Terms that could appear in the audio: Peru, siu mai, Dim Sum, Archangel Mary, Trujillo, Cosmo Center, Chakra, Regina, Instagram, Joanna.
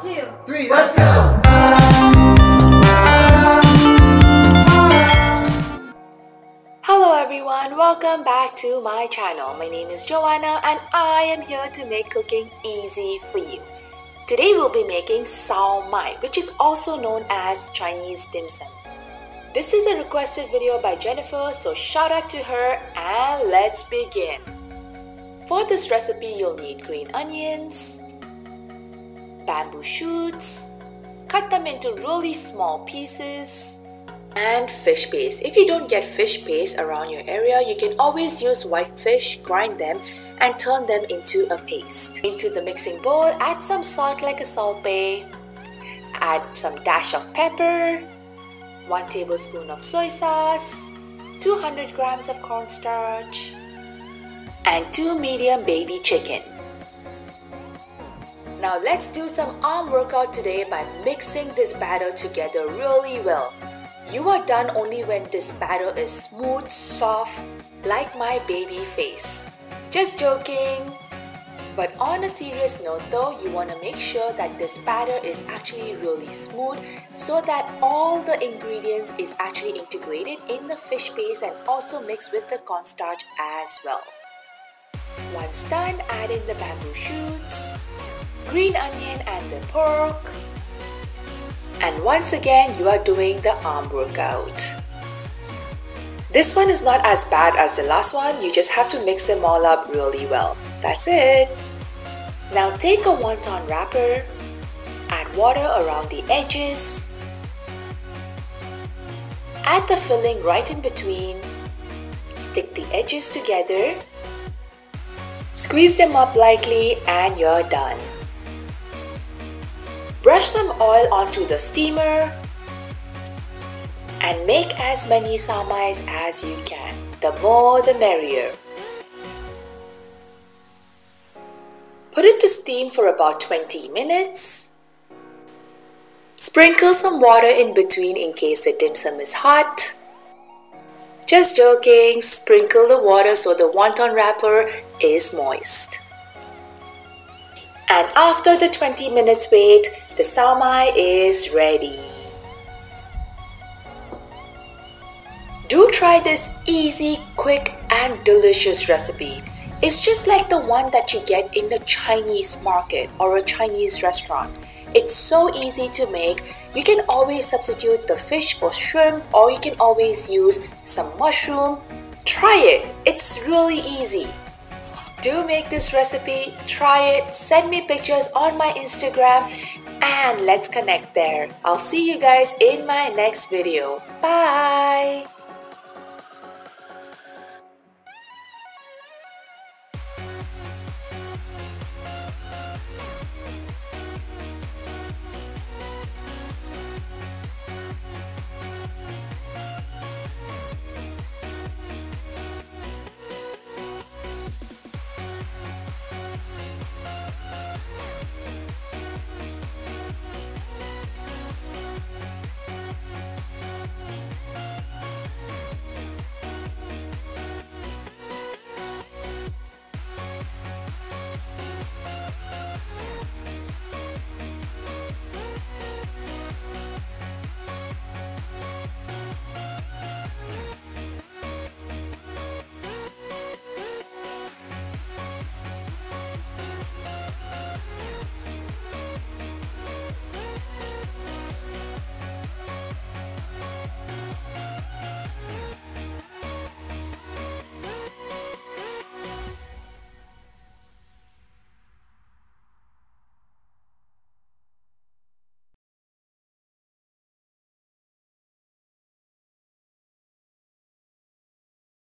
2, 3, let's go! Hello everyone, welcome back to my channel. My name is Joanna and I am here to make cooking easy for you. Today we'll be making siu mai, which is also known as Chinese dim sum. This is a requested video by Jennifer, so shout out to her and let's begin. For this recipe, you'll need green onions, bamboo shoots, cut them into really small pieces, and fish paste. If you don't get fish paste around your area, you can always use white fish, grind them and turn them into a paste. Into the mixing bowl, add some salt like a salt bay, add some dash of pepper, 1 tablespoon of soy sauce, 200 grams of cornstarch, and 2 medium baby chicken. Now let's do some arm workout today by mixing this batter together really well. You are done only when this batter is smooth, soft, like my baby face. Just joking! But on a serious note though, you want to make sure that this batter is actually really smooth so that all the ingredients is actually integrated in the fish paste and also mixed with the cornstarch as well. Once done, add in the bamboo shoots, green onion and the pork, and once again you are doing the arm workout. This one is not as bad as the last one, you just have to mix them all up really well. That's it. Now take a wonton wrapper, add water around the edges, add the filling right in between, stick the edges together, squeeze them up lightly and you're done. Brush some oil onto the steamer and make as many siu mai as you can. The more the merrier. Put it to steam for about 20 minutes. Sprinkle some water in between in case the dim sum is hot. Just joking, sprinkle the water so the wonton wrapper is moist. And after the 20 minutes wait, the siu mai is ready. Do try this easy, quick and delicious recipe. It's just like the one that you get in the Chinese market or a Chinese restaurant. It's so easy to make. You can always substitute the fish for shrimp or you can always use some mushroom. Try it, it's really easy. Do make this recipe, try it, send me pictures on my Instagram and let's connect there. I'll see you guys in my next video. Bye!